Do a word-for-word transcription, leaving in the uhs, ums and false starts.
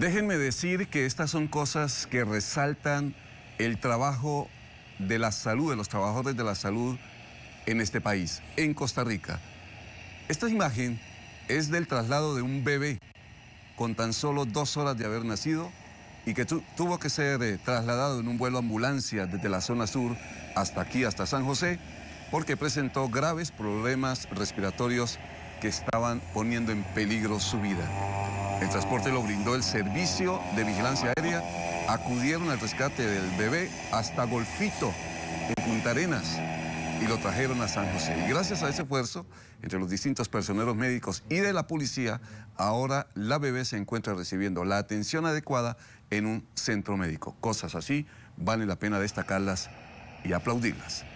Déjenme decir que estas son cosas que resaltan el trabajo de la salud, de los trabajadores de la salud en este país, en Costa Rica. Esta imagen es del traslado de un bebé con tan solo dos horas de haber nacido y que tu, tuvo que ser eh, trasladado en un vuelo ambulancia desde la zona sur hasta aquí, hasta San José, porque presentó graves problemas respiratorios que estaban poniendo en peligro su vida. El transporte lo brindó el Servicio de Vigilancia Aérea. Acudieron al rescate del bebé hasta Golfito, en Punta Arenas, y lo trajeron a San José. Y gracias a ese esfuerzo, entre los distintos personeros médicos y de la policía, ahora la bebé se encuentra recibiendo la atención adecuada en un centro médico. Cosas así vale la pena destacarlas y aplaudirlas.